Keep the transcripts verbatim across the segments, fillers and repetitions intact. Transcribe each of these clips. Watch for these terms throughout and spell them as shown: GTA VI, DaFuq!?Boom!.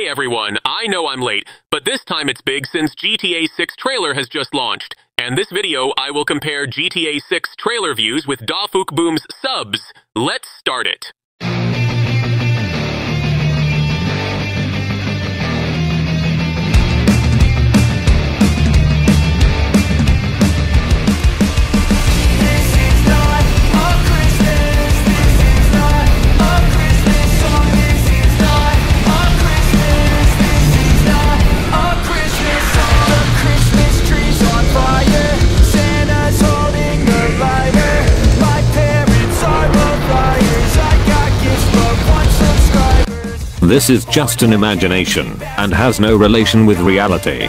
Hey everyone, I know I'm late, but this time it's big since G T A six trailer has just launched. And this video, I will compare G T A six trailer views with DaFuq!?Boom's subs. Let's start it. This is just an imagination, and has no relation with reality.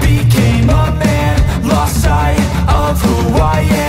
became a man, lost sight of who I am.